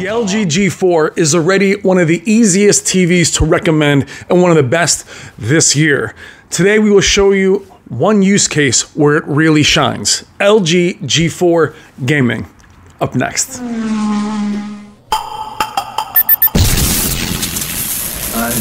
The LG G4 is already one of the easiest TVs to recommend and one of the best this year. Today we will show you one use case where it really shines. LG G4 gaming, up next. I've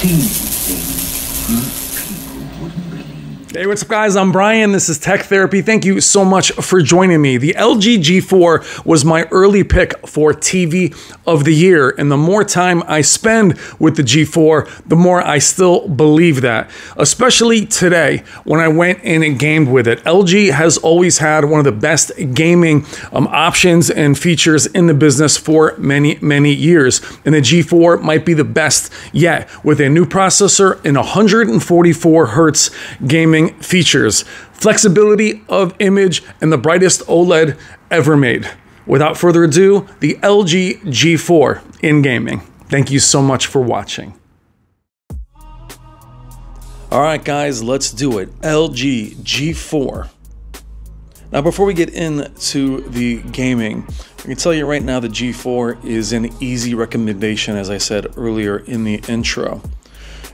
seen things you people wouldn't believe. Hey, what's up guys? I'm Brian. This is Tech Therapy. Thank you so much for joining me. The LG G4 was my early pick for TV of the year, and the more time I spend with the G4, the more I still believe that, especially today when I went in and gamed with it. LG has always had one of the best gaming options and features in the business for many, many years, and the G4 might be the best yet with a new processor and 144 hertz gaming features, flexibility of image, and the brightest OLED ever made. Without further ado, the LG G4 in gaming. Thank you so much for watching. All right, guys, let's do it. LG G4. Now, before we get into the gaming, I can tell you right now the G4 is an easy recommendation, as I said earlier in the intro.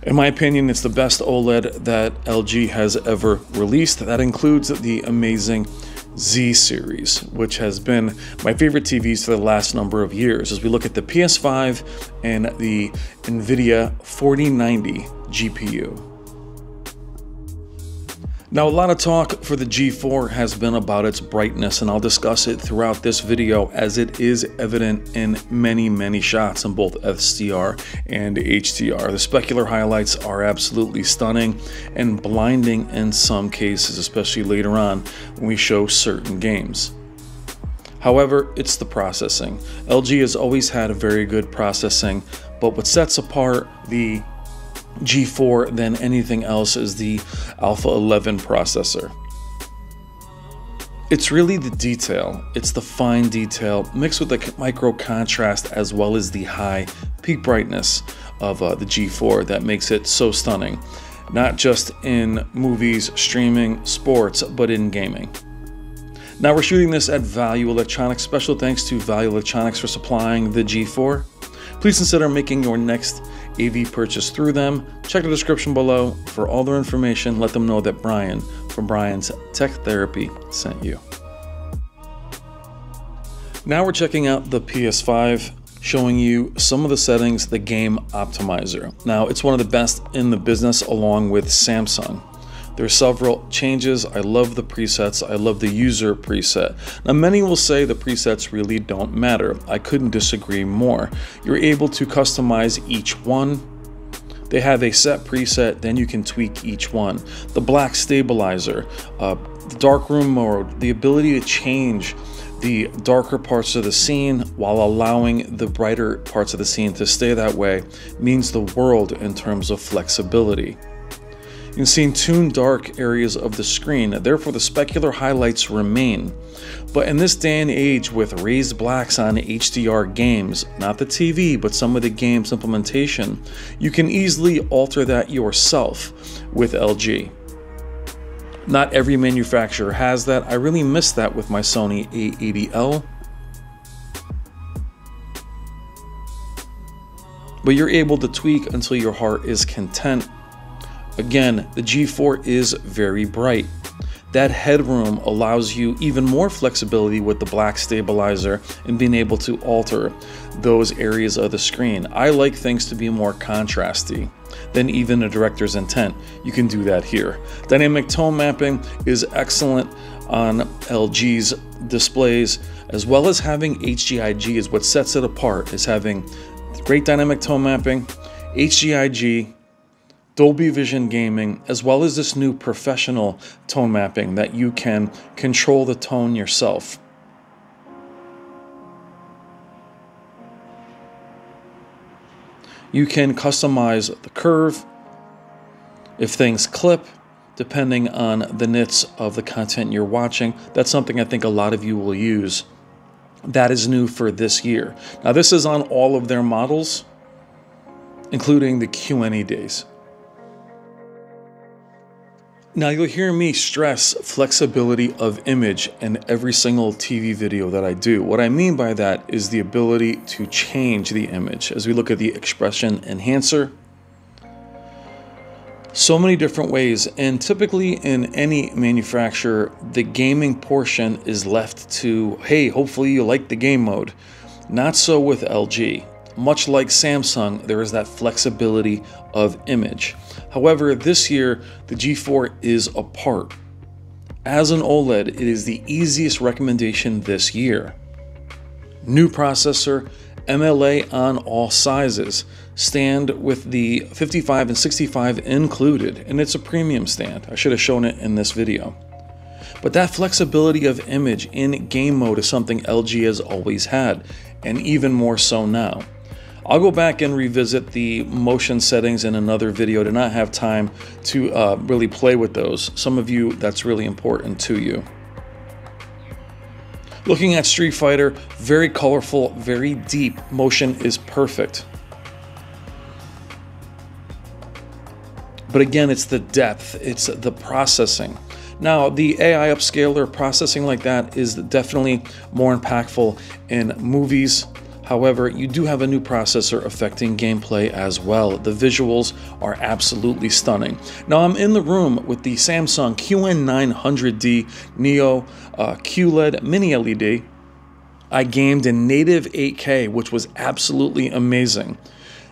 In my opinion, it's the best OLED that LG has ever released. That includes the amazing Z series, which has been my favorite TVs for the last number of years. As we look at the PS5 and the NVIDIA 4090 GPU. Now, a lot of talk for the G4 has been about its brightness, and I'll discuss it throughout this video as it is evident in many, many shots in both STR and HDR. The specular highlights are absolutely stunning and blinding in some cases, especially later on when we show certain games. However, it's the processing. LG has always had a very good processing, but what sets apart the G4 than anything else is the Alpha 11 processor. It's really the detail, it's the fine detail mixed with the micro contrast as well as the high peak brightness of the G4 that makes it so stunning, not just in movies, streaming, sports, but in gaming. Now, we're shooting this at Value Electronics. Special thanks to Value Electronics for supplying the G4. Please consider making your next AV purchase through them. Check the description below for all their information. Let them know that Brian from Brian's Tech Therapy sent you. Now we're checking out the PS5, showing you some of the settings, the game optimizer. Now, it's one of the best in the business along with Samsung. There are several changes. I love the presets. I love the user preset. Now, many will say the presets really don't matter. I couldn't disagree more. You're able to customize each one. They have a set preset, then you can tweak each one. The black stabilizer, the darkroom mode, the ability to change the darker parts of the scene while allowing the brighter parts of the scene to stay that way means the world in terms of flexibility. You can see in tuned dark areas of the screen, therefore the specular highlights remain. But in this day and age with raised blacks on HDR games, not the TV, but some of the game's implementation, you can easily alter that yourself with LG. Not every manufacturer has that. I really miss that with my Sony A80L. But you're able to tweak until your heart is content. Again, the G4 is very bright. That headroom allows you even more flexibility with the black stabilizer and being able to alter those areas of the screen. I like things to be more contrasty than even a director's intent. You can do that here. Dynamic tone mapping is excellent on LG's displays, as well as having HGIG is what sets it apart, is having great dynamic tone mapping, HGIG, Dolby Vision gaming, as well as this new professional tone mapping that you can control the tone yourself. You can customize the curve if things clip, depending on the nits of the content you're watching. That's something I think a lot of you will use. That is new for this year. Now, this is on all of their models, including the QNEDs. Now you'll hear me stress flexibility of image in every single TV video that I do. What I mean by that is the ability to change the image. As we look at the expression enhancer, so many different ways, and typically in any manufacturer, the gaming portion is left to, hey, hopefully you like the game mode. Not so with LG. Much like Samsung, there is that flexibility of image. However, this year, the G4 is apart. As an OLED, it is the easiest recommendation this year. New processor, MLA on all sizes, stand with the 55 and 65 included, and it's a premium stand. I should have shown it in this video. But that flexibility of image in game mode is something LG has always had, and even more so now. I'll go back and revisit the motion settings in another video. Did not have time to really play with those. Some of you, that's really important to you. Looking at Street Fighter, very colorful, very deep. Motion is perfect. But again, it's the depth, it's the processing. Now, the AI upscaler processing like that is definitely more impactful in movies. However, you do have a new processor affecting gameplay as well. The visuals are absolutely stunning. Now, I'm in the room with the Samsung QN900D Neo QLED Mini LED. I gamed in native 8K, which was absolutely amazing.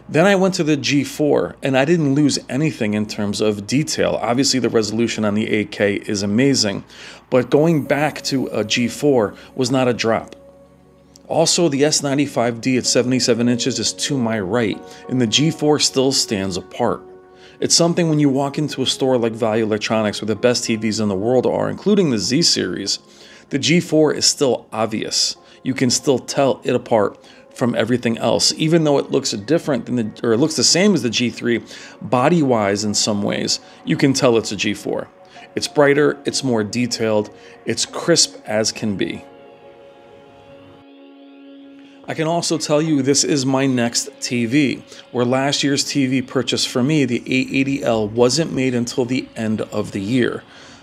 Then I went to the G4, and I didn't lose anything in terms of detail. Obviously, the resolution on the 8K is amazing, but going back to a G4 was not a drop. Also, the S95D at 77 inches is to my right, and the G4 still stands apart. It's something when you walk into a store like Value Electronics, where the best TVs in the world are, including the Z series, the G4 is still obvious. You can still tell it apart from everything else, even though it looks different than the, or it looks the same as the G3 body-wise in some ways, you can tell it's a G4. It's brighter, it's more detailed, it's crisp as can be. I can also tell you this is my next TV, where last year's TV purchase for me, the A80L, wasn't made until the end of the year.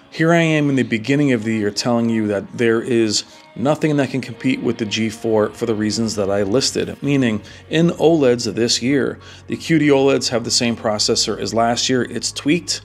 Here I am in the beginning of the year telling you that there is nothing that can compete with the G4 for the reasons that I listed, meaning in OLEDs this year, the QD OLEDs have the same processor as last year. It's tweaked,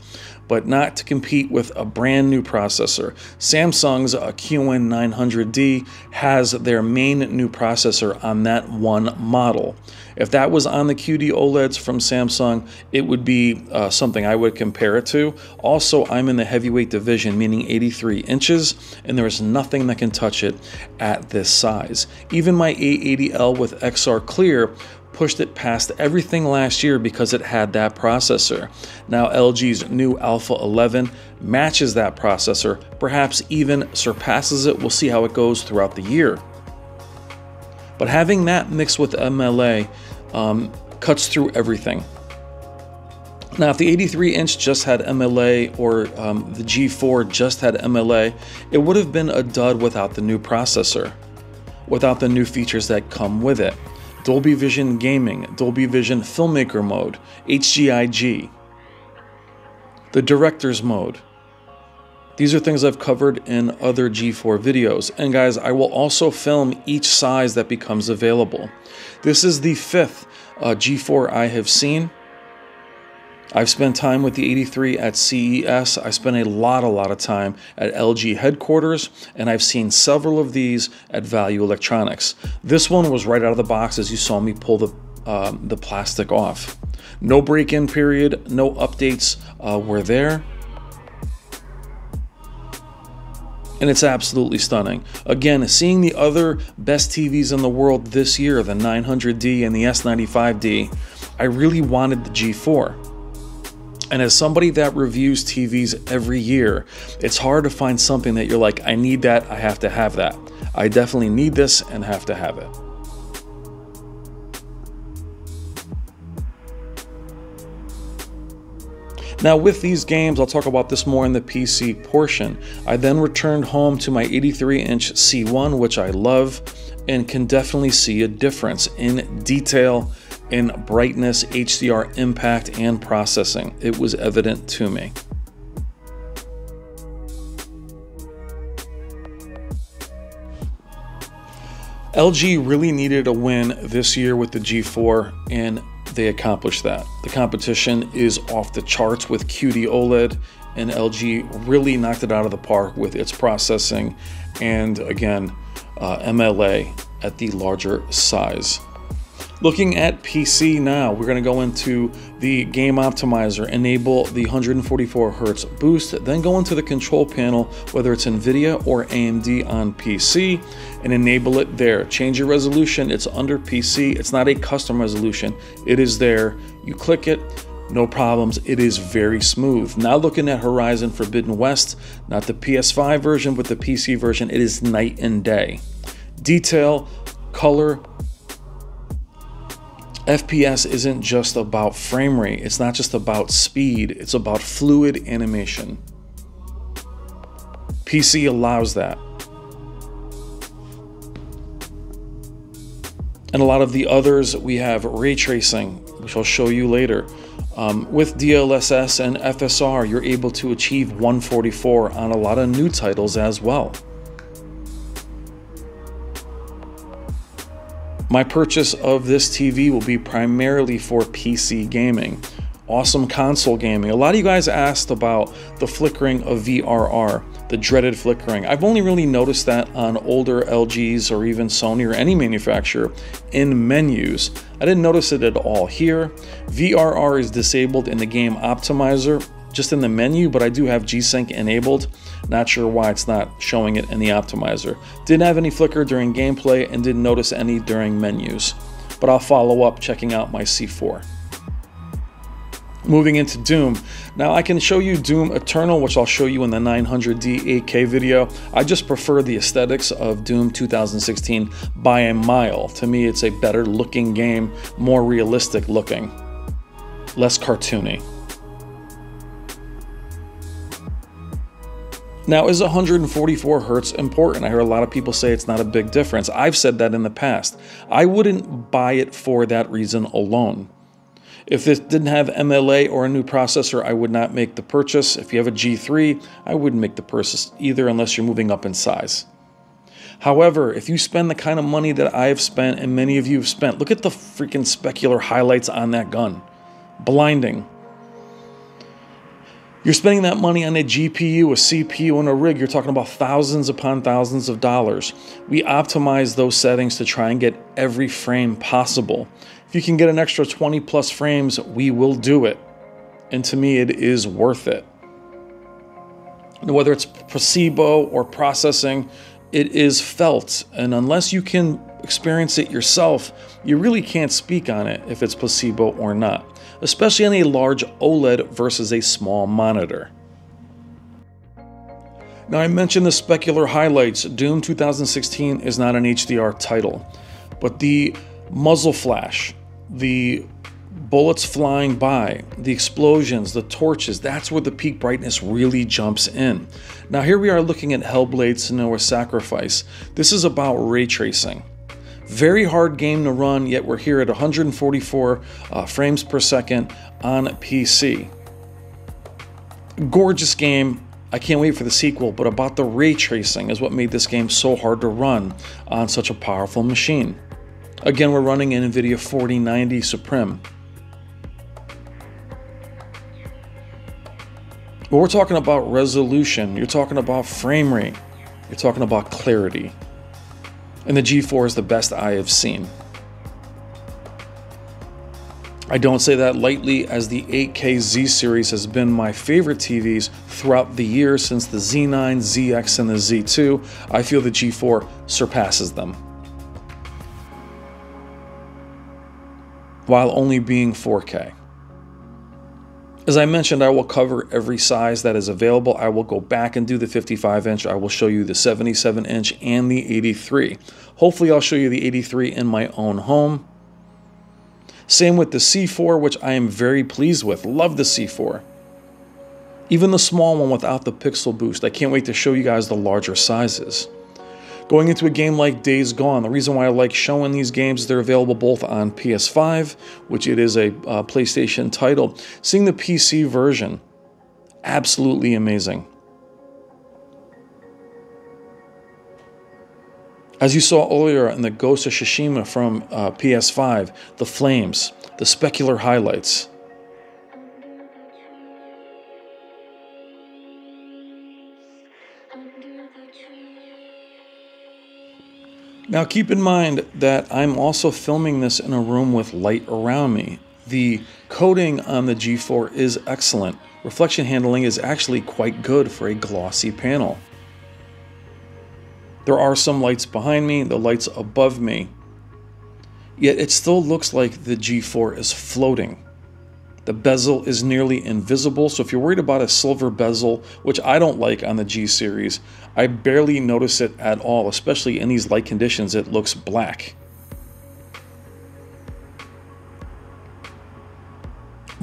but not to compete with a brand new processor. Samsung's QN900D has their main new processor on that one model. If that was on the QD OLEDs from Samsung, it would be something I would compare it to. Also, I'm in the heavyweight division, meaning 83 inches, and there is nothing that can touch it at this size. Even my A80L with XR Clear pushed it past everything last year because it had that processor. Now LG's new Alpha 11 matches that processor, perhaps even surpasses it. We'll see how it goes throughout the year. But having that mixed with MLA cuts through everything. Now, if the 83 inch just had MLA or the G4 just had MLA, it would have been a dud without the new processor, without the new features that come with it. Dolby Vision Gaming, Dolby Vision Filmmaker Mode, HGIG, the Director's Mode. These are things I've covered in other G4 videos. And guys, I will also film each size that becomes available. This is the fifth G4 I have seen. I've spent time with the 83 at CES. I spent a lot of time at LG headquarters, and I've seen several of these at Value Electronics. This one was right out of the box as you saw me pull the plastic off. No break-in period, no updates were there. And it's absolutely stunning. Again, seeing the other best TVs in the world this year, the 900D and the S95D, I really wanted the G4. And as somebody that reviews TVs every year, it's hard to find something that you're like, I need that, I have to have that. I definitely need this and have to have it. Now with these games, I'll talk about this more in the PC portion. I then returned home to my 83 inch C1, which I love and can definitely see a difference in detail, in brightness, HDR impact, and processing. It was evident to me. LG really needed a win this year with the G4, and they accomplished that. The competition is off the charts with QD OLED, and LG really knocked it out of the park with its processing and, again, MLA at the larger size. Looking at PC now, we're going to go into the game optimizer, enable the 144Hz boost, then go into the control panel, whether it's NVIDIA or AMD on PC, and enable it there. Change your resolution. It's under PC. It's not a custom resolution. It is there. You click it. No problems. It is very smooth. Now looking at Horizon Forbidden West, not the PS5 version, but the PC version, it is night and day. Detail, color, FPS isn't just about frame rate, it's not just about speed, it's about fluid animation. PC allows that. And a lot of the others, we have ray tracing, which I'll show you later. With DLSS and FSR, you're able to achieve 144 on a lot of new titles as well. My purchase of this TV will be primarily for PC gaming. Awesome console gaming. A lot of you guys asked about the flickering of VRR, the dreaded flickering. I've only really noticed that on older LGs or even Sony or any manufacturer in menus. I didn't notice it at all here. VRR is disabled in the game optimizer, just in the menu, but I do have G-Sync enabled. Not sure why it's not showing it in the optimizer. Didn't have any flicker during gameplay and didn't notice any during menus, but I'll follow up checking out my C4. Moving into Doom. Now I can show you Doom Eternal, which I'll show you in the 900D 8K video. I just prefer the aesthetics of Doom 2016 by a mile. To me, it's a better looking game, more realistic looking, less cartoony. Now, is 144Hz important? I hear a lot of people say it's not a big difference. I've said that in the past. I wouldn't buy it for that reason alone. If this didn't have MLA or a new processor, I would not make the purchase. If you have a G3, I wouldn't make the purchase either unless you're moving up in size. However, if you spend the kind of money that I've spent and many of you have spent, look at the freaking specular highlights on that gun. Blinding. You're spending that money on a GPU, a CPU, and a rig. You're talking about thousands upon thousands of dollars. We optimize those settings to try and get every frame possible. If you can get an extra 20 plus frames, we will do it. And to me, it is worth it. Whether it's placebo or processing, it is felt. And unless you can experience it yourself, you really can't speak on it if it's placebo or not, especially on a large OLED versus a small monitor. Now, I mentioned the specular highlights. Doom 2016 is not an HDR title, but the muzzle flash, the bullets flying by, the explosions, the torches, that's where the peak brightness really jumps in. Now, here we are looking at Hellblade: Senua's Sacrifice. This is about ray tracing. Very hard game to run, yet we're here at 144 frames per second on PC. Gorgeous game. I can't wait for the sequel, but about the ray tracing is what made this game so hard to run on such a powerful machine. Again, we're running an NVIDIA 4090 Supreme. But we're talking about resolution. You're talking about frame rate. You're talking about clarity. And the G4 is the best I have seen. I don't say that lightly, as the 8K Z series has been my favorite TVs throughout the year since the Z9, ZX, and the Z2. I feel the G4 surpasses them, while only being 4K. As I mentioned, I will cover every size that is available. I will go back and do the 55-inch. I will show you the 77-inch and the 83. Hopefully, I'll show you the 83 in my own home. Same with the C4, which I am very pleased with. Love the C4. Even the small one without the pixel boost. I can't wait to show you guys the larger sizes. Going into a game like Days Gone, the reason why I like showing these games is they're available both on PS5, which it is a PlayStation title. Seeing the PC version, absolutely amazing. As you saw earlier in the Ghost of Tsushima from PS5, the flames, the specular highlights. Now keep in mind that I'm also filming this in a room with light around me. The coating on the G4 is excellent. Reflection handling is actually quite good for a glossy panel. There are some lights behind me, the lights above me, yet it still looks like the G4 is floating. The bezel is nearly invisible, so if you're worried about a silver bezel, which I don't like on the G series, I barely notice it at all, especially in these light conditions, it looks black.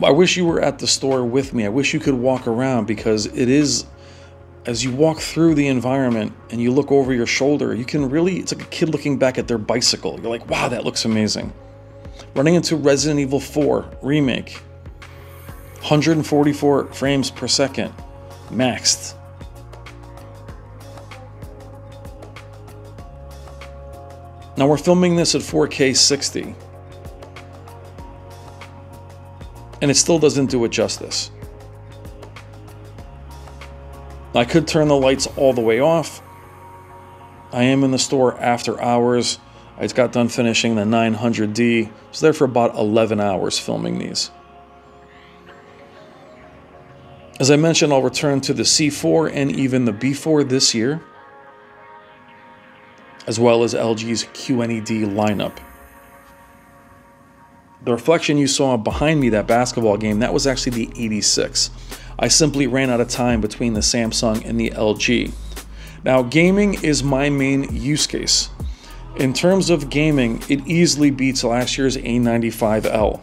I wish you were at the store with me. I wish you could walk around, because it is, as you walk through the environment and you look over your shoulder, you can really, it's like a kid looking back at their bicycle. You're like, wow, that looks amazing. Running into Resident Evil 4 Remake, 144 frames per second, maxed. Now we're filming this at 4K 60. And it still doesn't do it justice. I could turn the lights all the way off. I am in the store after hours. I just got done finishing the 900D. I was there for about 11 hours filming these. As I mentioned, I'll return to the C4 and even the B4 this year, as well as LG's QNED lineup. The reflection you saw behind me, that basketball game, that was actually the 86. I simply ran out of time between the Samsung and the LG. Now, gaming is my main use case. In terms of gaming, it easily beats last year's A95L.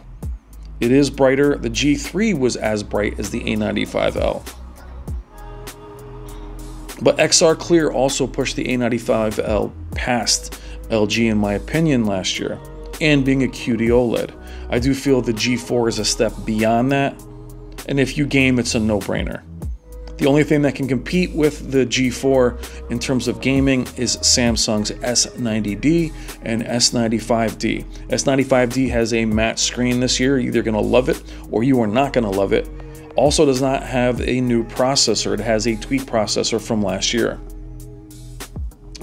It is brighter. The G3 was as bright as the A95L. But XR Clear also pushed the A95L past LG, in my opinion, last year, and being a QD OLED. I do feel the G4 is a step beyond that, and if you game, it's a no-brainer. The only thing that can compete with the G4 in terms of gaming is Samsung's S90D and S95D. S95D has a matte screen this year. You're either gonna love it or you are not gonna love it. Also does not have a new processor. It has a tweaked processor from last year.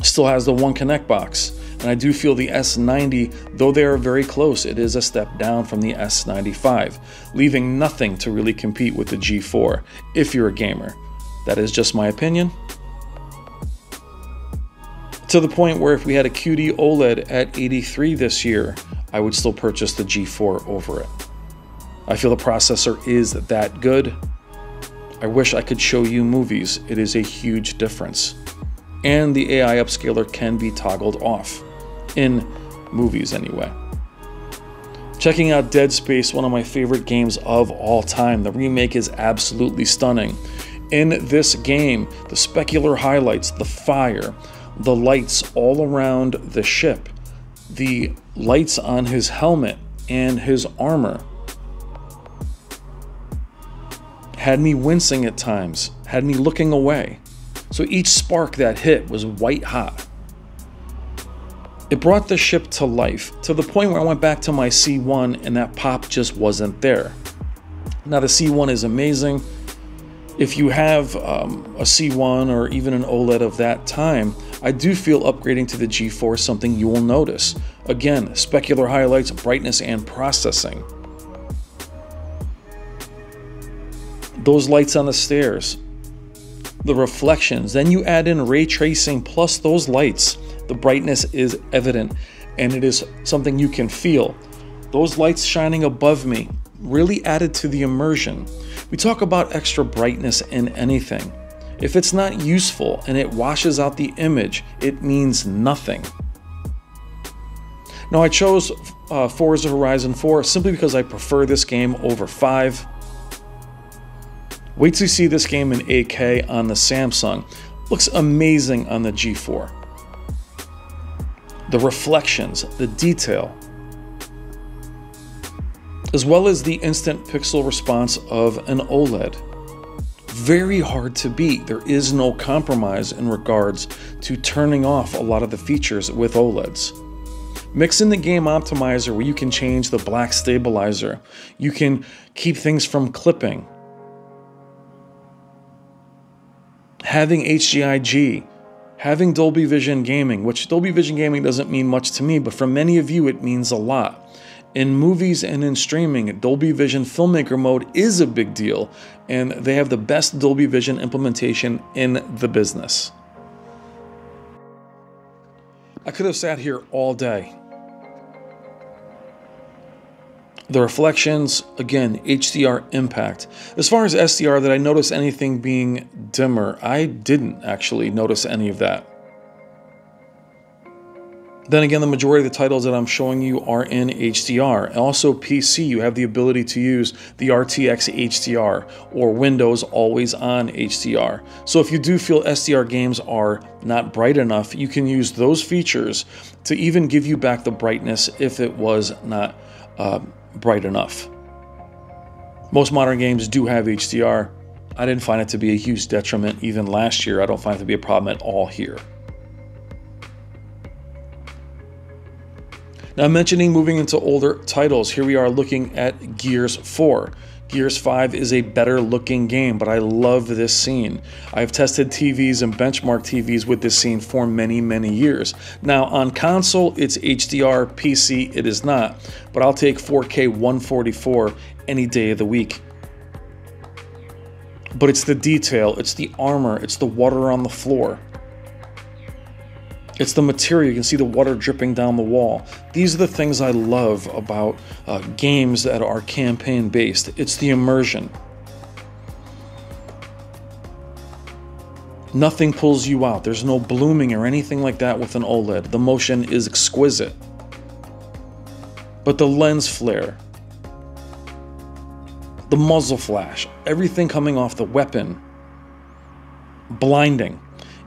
Still has the one connect box. And I do feel the S90, though they are very close, it is a step down from the S95, leaving nothing to really compete with the G4 if you're a gamer. That is just my opinion. To the point where if we had a QD OLED at 83 this year, I would still purchase the G4 over it. I feel the processor is that good. I wish I could show you movies. It is a huge difference. And the AI upscaler can be toggled off. In movies, anyway. Checking out Dead Space, one of my favorite games of all time. The remake is absolutely stunning. In this game, the specular highlights, the fire, the lights all around the ship, the lights on his helmet and his armor, had me wincing at times, had me looking away. So each spark that hit was white hot. It brought the ship to life, to the point where I went back to my C1 and that pop just wasn't there. Now the C1 is amazing. If you have a C1 or even an OLED of that time, I do feel upgrading to the G4 is something you will notice. Again, specular highlights, brightness, and processing. Those lights on the stairs, the reflections, then you add in ray tracing plus those lights, the brightness is evident and it is something you can feel. Those lights shining above me really added to the immersion. We talk about extra brightness in anything. If it's not useful and it washes out the image, it means nothing. Now I chose Forza Horizon 4 simply because I prefer this game over 5. Wait till you see this game in 8K on the Samsung. Looks amazing on the G4. The reflections, the detail, as well as the instant pixel response of an OLED. very hard to beat. There is no compromise in regards to turning off a lot of the features with OLEDs. Mix in the game optimizer where you can change the black stabilizer. You can keep things from clipping. Having HGIG, having Dolby Vision gaming, which Dolby Vision gaming doesn't mean much to me, but for many of you it means a lot. In movies and in streaming, Dolby Vision filmmaker mode is a big deal, and they have the best Dolby Vision implementation in the business. I could have sat here all day. The reflections, again, HDR impact. As far as SDR, did I notice anything being dimmer? I didn't actually notice any of that. Then again, the majority of the titles that I'm showing you are in HDR. Also PC, you have the ability to use the RTX HDR or Windows Always On HDR. So if you do feel SDR games are not bright enough, you can use those features to even give you back the brightness if it was not bright enough. Most modern games do have HDR. I didn't find it to be a huge detriment even last year. I don't find it to be a problem at all here. Now, mentioning moving into older titles, here we are looking at Gears 4. Gears 5 is a better looking game, but I love this scene. I've tested TVs and benchmarked TVs with this scene for many, many years. Now, on console, it's HDR, PC, it is not, but I'll take 4K 144 any day of the week. But it's the detail, it's the armor, it's the water on the floor. It's the material, you can see the water dripping down the wall. These are the things I love about games that are campaign-based. It's the immersion. Nothing pulls you out. There's no blooming or anything like that with an OLED. The motion is exquisite. But the lens flare, the muzzle flash, everything coming off the weapon, blinding.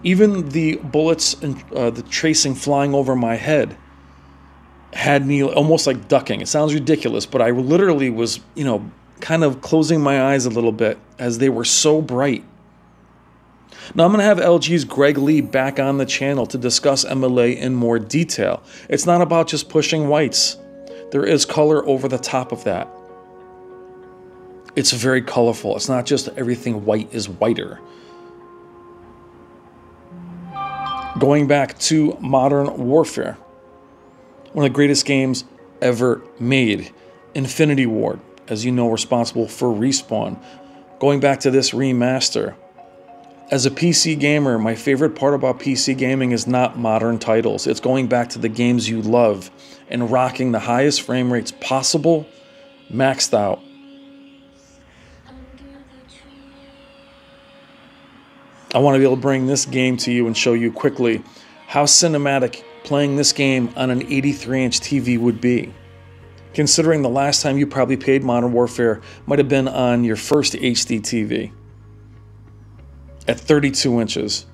Even the bullets and the tracing flying over my head had me almost like ducking. It sounds ridiculous, but I literally was, you know, kind of closing my eyes a little bit as they were so bright. Now, I'm going to have LG's Greg Lee back on the channel to discuss MLA in more detail. It's not about just pushing whites. There is color over the top of that. It's very colorful. It's not just everything white is whiter. Going back to Modern Warfare, one of the greatest games ever made. Infinity Ward, as you know, responsible for Respawn. Going back to this remaster. As a PC gamer, my favorite part about PC gaming is not modern titles. It's going back to the games you love and rocking the highest frame rates possible, maxed out. I want to be able to bring this game to you and show you quickly how cinematic playing this game on an 83-inch TV would be. Considering the last time you probably played Modern Warfare might have been on your first HD TV at 32 inches.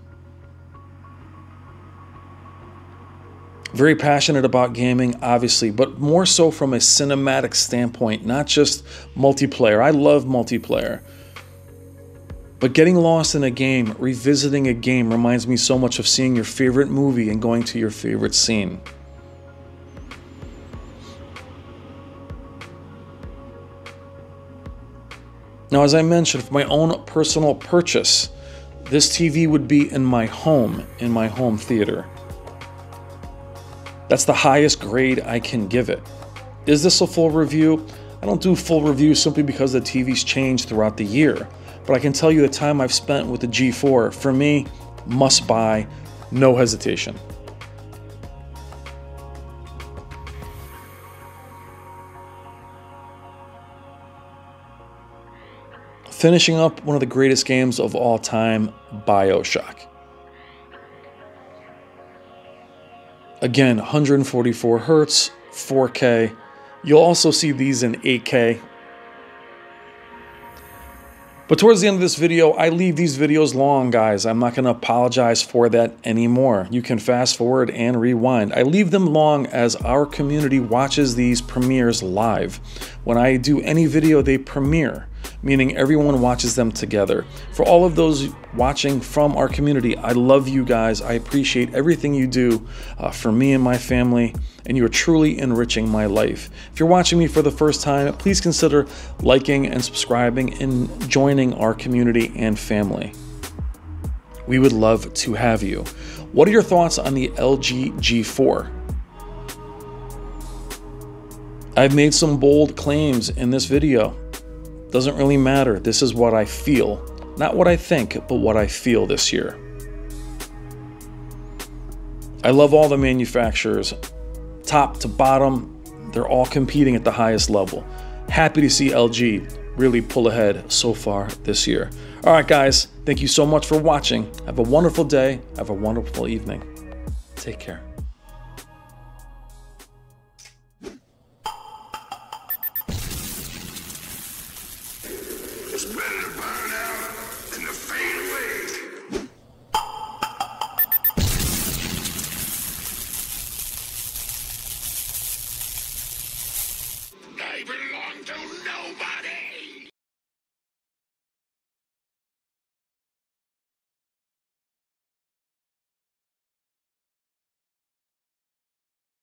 Very passionate about gaming, obviously, but more so from a cinematic standpoint, not just multiplayer. I love multiplayer. But getting lost in a game, revisiting a game, reminds me so much of seeing your favorite movie and going to your favorite scene. Now, as I mentioned, for my own personal purchase, this TV would be in my home theater. That's the highest grade I can give it. Is this a full review? I don't do full reviews simply because the TVs change throughout the year. But I can tell you the time I've spent with the G4, for me, must buy, no hesitation. Finishing up one of the greatest games of all time, BioShock. Again, 144 Hertz, 4K. You'll also see these in 8K. But towards the end of this video, I leave these videos long, guys. I'm not going to apologize for that anymore. You can fast forward and rewind. I leave them long as our community watches these premieres live. When I do any video, they premiere. meaning everyone watches them together. For all of those watching from our community, I love you guys. I appreciate everything you do for me and my family, and you are truly enriching my life. If you're watching me for the first time, please consider liking and subscribing and joining our community and family. We would love to have you. What are your thoughts on the LG G4? I've made some bold claims in this video. Doesn't really matter. This is what I feel. Not what I think, but what I feel this year. I love all the manufacturers, top to bottom. They're all competing at the highest level. Happy to see LG really pull ahead so far this year. All right, guys, thank you so much for watching. Have a wonderful day. Have a wonderful evening. Take care. Even